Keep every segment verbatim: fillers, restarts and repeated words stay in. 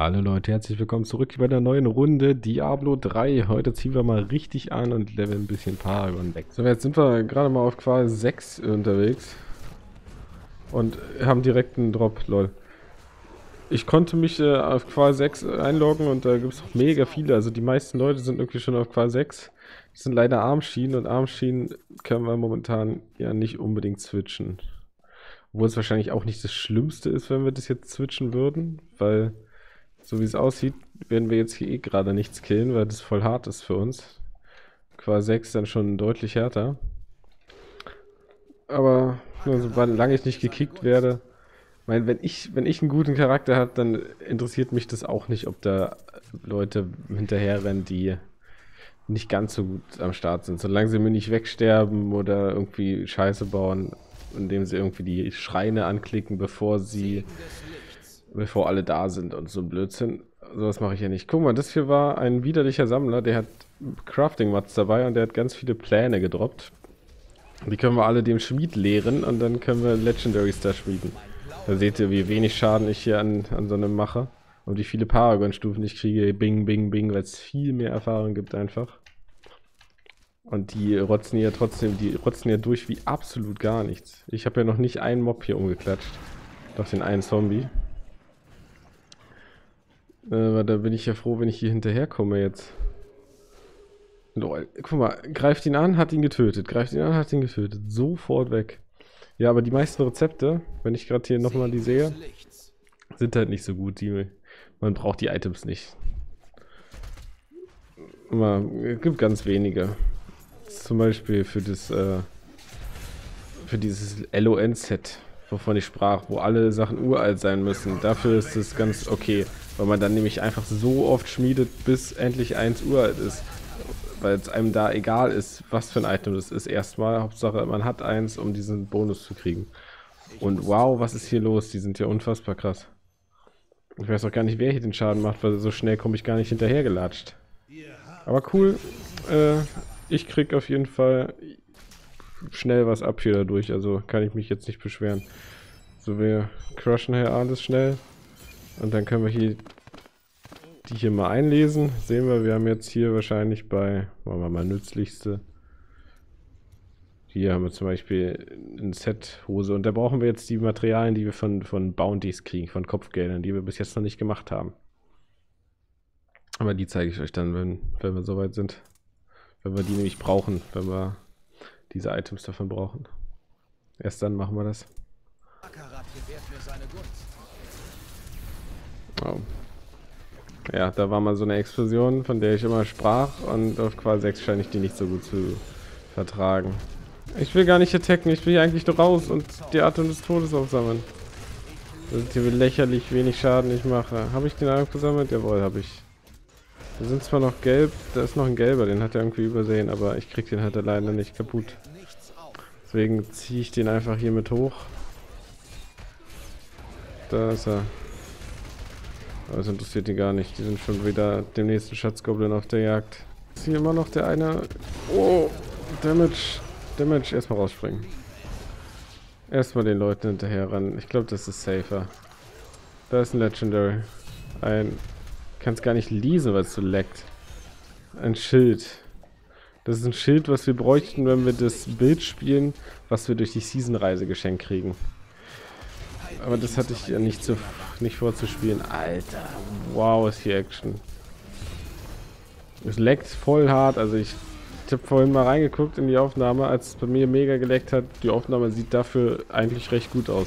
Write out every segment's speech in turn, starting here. Hallo Leute, herzlich willkommen zurück bei der neuen Runde Diablo drei. Heute ziehen wir mal richtig an und leveln ein bisschen Paar über den Weg. So, jetzt sind wir gerade mal auf Qual sechs unterwegs und haben direkt einen Drop, lol. Ich konnte mich äh, auf Qual sechs einloggen und da gibt es noch mega viele. Also die meisten Leute sind irgendwie schon auf Qual sechs. Das sind leider Armschienen und Armschienen können wir momentan ja nicht unbedingt switchen. Obwohl es wahrscheinlich auch nicht das Schlimmste ist, wenn wir das jetzt switchen würden, weil so wie es aussieht, werden wir jetzt hier eh gerade nichts killen, weil das voll hart ist für uns. Qual sechs dann schon deutlich härter. Aber solange ich nicht gekickt werde... Ich meine, wenn ich, wenn ich einen guten Charakter habe, dann interessiert mich das auch nicht, ob da Leute hinterherrennen, die nicht ganz so gut am Start sind. Solange sie mir nicht wegsterben oder irgendwie Scheiße bauen, indem sie irgendwie die Schreine anklicken, bevor sie, bevor alle da sind und so ein Blödsinn. Sowas mache ich ja nicht. Guck mal, das hier war ein widerlicher Sammler, der hat Crafting-Mats dabei und der hat ganz viele Pläne gedroppt. Die können wir alle dem Schmied leeren und dann können wir Legendaries da schmieden. Da seht ihr, wie wenig Schaden ich hier an, an so einem mache und wie viele Paragon-Stufen ich kriege. Bing, bing, bing, weil es viel mehr Erfahrung gibt einfach. Und die rotzen hier trotzdem, die rotzen hier durch wie absolut gar nichts. Ich habe ja noch nicht einen Mob hier umgeklatscht. Doch den einen Zombie. Aber da bin ich ja froh, wenn ich hier hinterherkomme jetzt. Lol, guck mal, greift ihn an, hat ihn getötet. Greift ihn an, hat ihn getötet. Sofort weg. Ja, aber die meisten Rezepte, wenn ich gerade hier nochmal die sehe, sind halt nicht so gut. Die, man braucht die Items nicht. Mal, es gibt ganz wenige. Zum Beispiel für, das, äh, für dieses L O N-Set, wovon ich sprach, wo alle Sachen uralt sein müssen. Dafür ist es ganz okay, weil man dann nämlich einfach so oft schmiedet, bis endlich eins uralt ist. Weil es einem da egal ist, was für ein Item das ist. Erstmal, Hauptsache man hat eins, um diesen Bonus zu kriegen. Und wow, was ist hier los? Die sind ja unfassbar krass. Ich weiß auch gar nicht, wer hier den Schaden macht, weil so schnell komme ich gar nicht hinterher gelatscht. Aber cool, äh, ich krieg auf jeden Fall schnell was ab hier dadurch, also kann ich mich jetzt nicht beschweren. So, wir crushen hier alles schnell und dann können wir hier... die hier mal einlesen, sehen wir, wir haben jetzt hier wahrscheinlich bei, machen wir mal nützlichste, hier haben wir zum Beispiel ein Set Hose und da brauchen wir jetzt die Materialien, die wir von, von Bounties kriegen, von Kopfgeldern, die wir bis jetzt noch nicht gemacht haben. Aber die zeige ich euch dann, wenn, wenn wir soweit sind, wenn wir die nämlich brauchen, wenn wir diese Items davon brauchen. Erst dann machen wir das. Akarat gewährt mir seine Gunst. Wow. Ja, da war mal so eine Explosion, von der ich immer sprach und auf Qual sechs scheine ich die nicht so gut zu vertragen. Ich will gar nicht attacken, ich will eigentlich nur raus und die Atome des Todes aufsammeln. Das ist hier lächerlich wenig Schaden ich mache. Habe ich den aufgesammelt? Jawohl, habe ich. Da sind zwar noch gelb, da ist noch ein gelber, den hat er irgendwie übersehen, aber ich krieg den halt alleine nicht kaputt. Deswegen ziehe ich den einfach hier mit hoch. Da ist er. Aber es interessiert die gar nicht. Die sind schon wieder dem nächsten Schatzgoblin auf der Jagd. Ist hier immer noch der eine... Oh, Damage. Damage. Erstmal rausspringen. Erstmal den Leuten hinterher ran. Ich glaube, das ist safer. Da ist ein Legendary. Ein... Ich kann es gar nicht lesen, weil es so leckt. Ein Schild. Das ist ein Schild, was wir bräuchten, wenn wir das Bild spielen, was wir durch die Season-Reise geschenkt kriegen. Aber das hatte ich ja nicht, zu, nicht vorzuspielen. Alter, wow, ist hier Action. Es leckt voll hart. Also ich, ich habe vorhin mal reingeguckt in die Aufnahme, als es bei mir mega geleckt hat. Die Aufnahme sieht dafür eigentlich recht gut aus.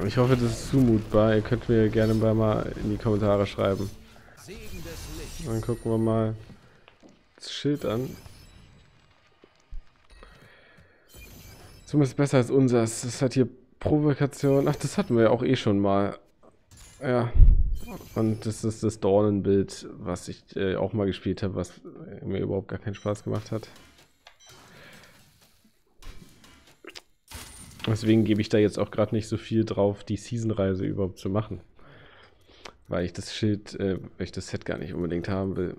Und ich hoffe, das ist zumutbar. Ihr könnt mir gerne mal in die Kommentare schreiben. Dann gucken wir mal das Schild an. Zumindest besser als unseres. Das hat hier Provokation. Ach, das hatten wir ja auch eh schon mal. Ja. Und das ist das Dornenbild, was ich äh, auch mal gespielt habe, was mir überhaupt gar keinen Spaß gemacht hat. Deswegen gebe ich da jetzt auch gerade nicht so viel drauf, die Season-Reise überhaupt zu machen. Weil ich das Schild, äh, weil ich das Set gar nicht unbedingt haben will.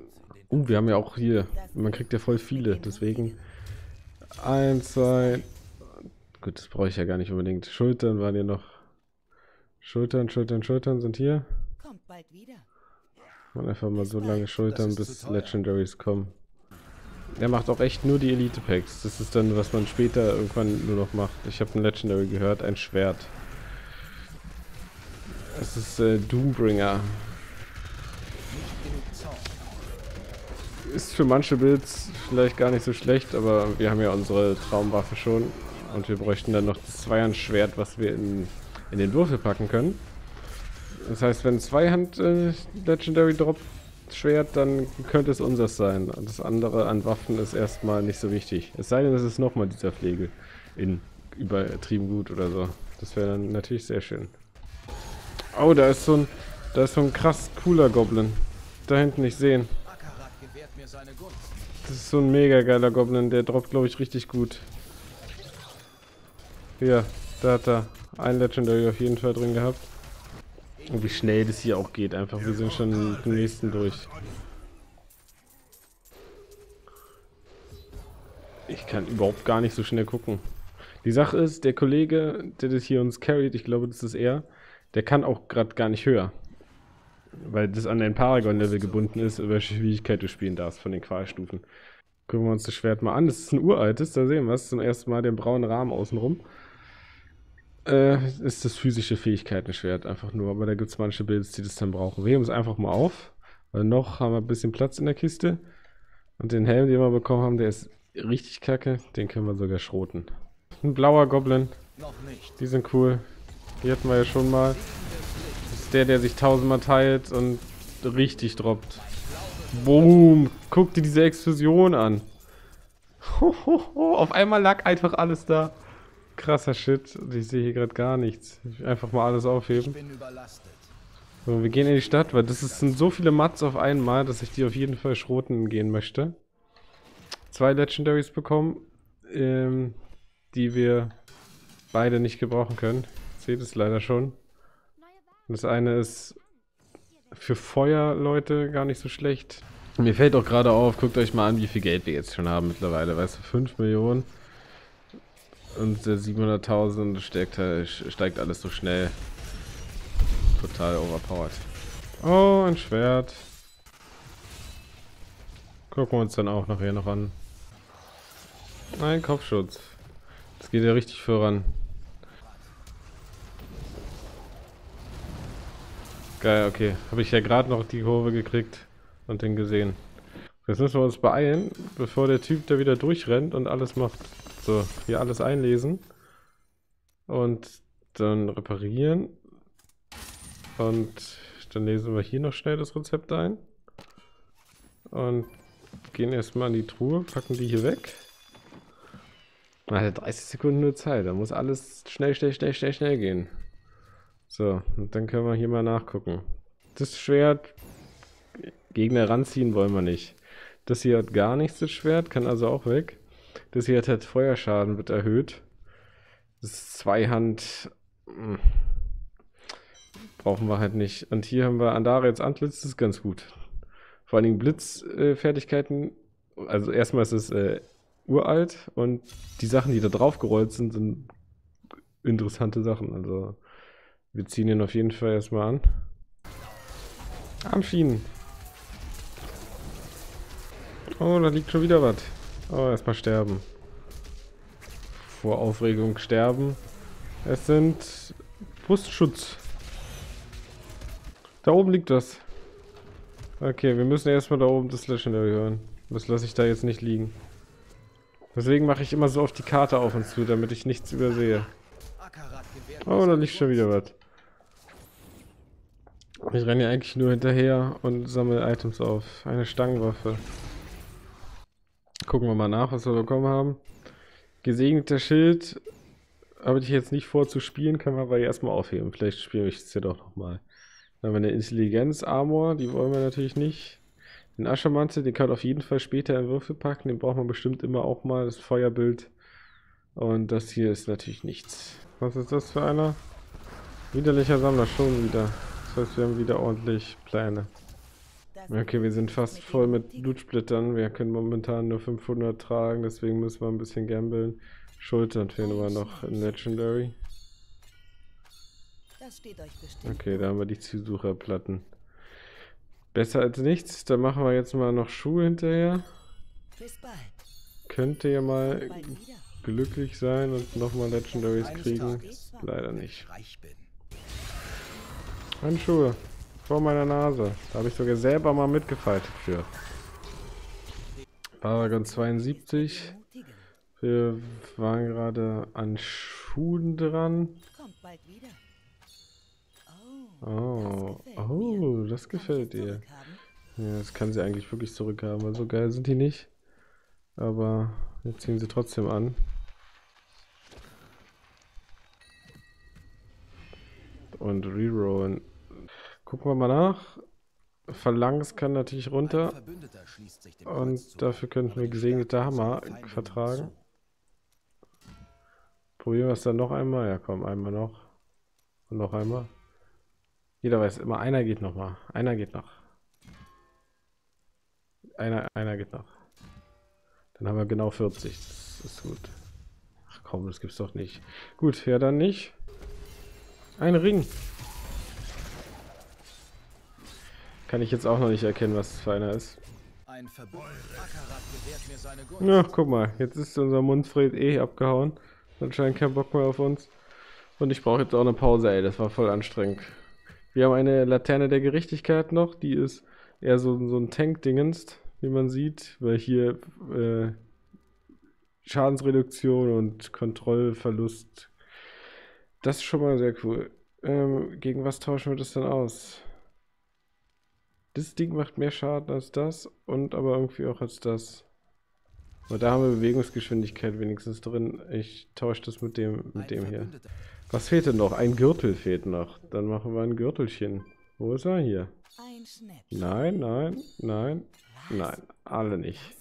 Und uh, wir haben ja auch hier, man kriegt ja voll viele, deswegen. Eins, zwei... Gut, das brauche ich ja gar nicht unbedingt. Schultern waren hier noch. Schultern, Schultern, Schultern sind hier. Kommt bald wieder. Und einfach mal so lange Schultern, bis Legendaries kommen. Er macht auch echt nur die Elite-Packs. Das ist dann, was man später irgendwann nur noch macht. Ich habe ein Legendary gehört, ein Schwert. Es ist äh, Doombringer. Ist für manche Builds vielleicht gar nicht so schlecht, aber wir haben ja unsere Traumwaffe schon. Und wir bräuchten dann noch das Zweihand-Schwert, was wir in, in den Würfel packen können. Das heißt, wenn Zweihand äh, Legendary droppt, Schwert, dann könnte es unseres sein. Das andere an Waffen ist erstmal nicht so wichtig. Es sei denn, es ist nochmal dieser Pflege in übertrieben gut oder so. Das wäre dann natürlich sehr schön. Oh, da ist so ein, da ist so ein krass cooler Goblin. Da hinten nicht sehen. Das ist so ein mega geiler Goblin. Der droppt, glaube ich, richtig gut. Ja, da hat er ein Legendary auf jeden Fall drin gehabt. Und wie schnell das hier auch geht, einfach, wir sind schon den nächsten durch. Ich kann überhaupt gar nicht so schnell gucken. Die Sache ist, der Kollege, der das hier uns carried, ich glaube, das ist er, der kann auch gerade gar nicht höher. Weil das an den Paragon-Level gebunden ist, über Schwierigkeit du spielen darfst von den Qualstufen. Gucken wir uns das Schwert mal an, das ist ein uraltes, da sehen wir es, zum ersten Mal den braunen Rahmen außenrum. Äh, ist das physische Fähigkeiten-Schwert einfach nur, aber da gibt es manche Builds, die das dann brauchen. Wir heben es einfach mal auf, weil noch haben wir ein bisschen Platz in der Kiste. Und den Helm, den wir bekommen haben, der ist richtig kacke, den können wir sogar schroten. Ein blauer Goblin, die sind cool, die hatten wir ja schon mal. Das ist der, der sich tausendmal teilt und richtig droppt. Boom, guck dir diese Explosion an. Ho, ho, ho. Auf einmal lag einfach alles da. Krasser Shit, ich sehe hier gerade gar nichts. Einfach mal alles aufheben. So, wir gehen in die Stadt, weil das sind so viele Mats auf einmal, dass ich die auf jeden Fall schroten gehen möchte. Zwei Legendaries bekommen, ähm, die wir beide nicht gebrauchen können. Seht es leider schon. Das eine ist für Feuerleute gar nicht so schlecht. Mir fällt auch gerade auf, guckt euch mal an, wie viel Geld wir jetzt schon haben mittlerweile. Weißt du, fünf Millionen. Und der siebenhunderttausend steigt, steigt alles so schnell. Total overpowered. Oh, ein Schwert. Gucken wir uns dann auch nachher noch an. Nein, Kopfschutz. Das geht ja richtig voran. Geil, okay. Habe ich ja gerade noch die Kurve gekriegt und den gesehen. Jetzt müssen wir uns beeilen, bevor der Typ da wieder durchrennt und alles macht. So, hier alles einlesen und dann reparieren und dann lesen wir hier noch schnell das Rezept ein und gehen erstmal in die Truhe, packen die hier weg. Man hat dreißig Sekunden nur Zeit, da muss alles schnell, schnell, schnell, schnell, schnell gehen. So, und dann können wir hier mal nachgucken. Das Schwert, Gegner ranziehen wollen wir nicht. Das hier hat gar nichts, das Schwert, kann also auch weg. Das hier hat Feuerschaden, wird erhöht. Das ist Zweihand. Brauchen wir halt nicht. Und hier haben wir Andarets Antlitz, das ist ganz gut. Vor allen Dingen Blitzfertigkeiten. Äh, also erstmal ist es äh, uralt und die Sachen, die da drauf gerollt sind, sind interessante Sachen. Also wir ziehen ihn auf jeden Fall erstmal an. Armschienen. Oh, da liegt schon wieder was. Oh, erstmal sterben. Vor Aufregung sterben. Es sind Brustschutz. Da oben liegt das. Okay, wir müssen erstmal da oben das Legendary hören. Das lasse ich da jetzt nicht liegen. Deswegen mache ich immer so oft die Karte auf und zu, damit ich nichts übersehe. Oh, da liegt schon wieder was. Ich renne ja eigentlich nur hinterher und sammle Items auf. Eine Stangenwaffe. Gucken wir mal nach, was wir bekommen haben. Gesegneter Schild habe ich jetzt nicht vor zu spielen, kann man aber erstmal aufheben. Vielleicht spiele ich es ja doch nochmal. Dann haben wir eine Intelligenz-Armor, die wollen wir natürlich nicht. Den Aschermantel, den kann man auf jeden Fall später in Würfel packen, den braucht man bestimmt immer auch mal, das Feuerbild. Und das hier ist natürlich nichts. Was ist das für einer? Widerlicher Sammler, schon wieder. Das heißt, wir haben wieder ordentlich Pläne. Okay, wir sind fast voll mit Blutsplittern. Wir können momentan nur fünfhundert tragen, deswegen müssen wir ein bisschen gambeln. Schultern fehlen aber noch in Legendary. Das steht euch bestimmt. Okay, da haben wir die Zusucherplatten. Besser als nichts. Da machen wir jetzt mal noch Schuhe hinterher. Bis bald. Könnt ihr mal glücklich sein und nochmal Legendaries kriegen? Leider nicht. Handschuhe. Vor meiner Nase. Da habe ich sogar selber mal mitgefightet für. Paragon zweiundsiebzig. Wir waren gerade an Schuhen dran. Oh, oh, das gefällt ihr. Ja, das kann sie eigentlich wirklich zurückhaben, weil so geil sind die nicht. Aber jetzt ziehen sie trotzdem an. Und rerollen. Gucken wir mal nach. Phalanx kann natürlich runter. Und dafür könnten wir gesegneter Hammer vertragen. Probieren wir es dann noch einmal. Ja komm, einmal noch. Und noch einmal. Jeder weiß, immer einer geht noch mal. Einer geht noch. Einer, einer geht noch. Dann haben wir genau vierzig. Das ist gut. Ach komm, das gibt's doch nicht. Gut, ja dann nicht. Ein Ring. Kann ich jetzt auch noch nicht erkennen, was das für einer ist. Ein Verbot. Akarat gewährt mir seine Gunst. Na, guck mal, jetzt ist unser Mundfried eh abgehauen. Anscheinend kein Bock mehr auf uns. Und ich brauche jetzt auch eine Pause, ey. Das war voll anstrengend. Wir haben eine Laterne der Gerechtigkeit noch. Die ist eher so, so ein Tank-Dingens, wie man sieht. Weil hier äh, Schadensreduktion und Kontrollverlust. Das ist schon mal sehr cool. Ähm, gegen was tauschen wir das denn aus? Das Ding macht mehr Schaden als das und aber irgendwie auch als das. Aber da haben wir Bewegungsgeschwindigkeit wenigstens drin. Ich tausche das mit dem mit dem hier. Was fehlt denn noch? Ein Gürtel fehlt noch. Dann machen wir ein Gürtelchen. Wo ist er hier? Nein, nein, nein, nein. Alle nicht.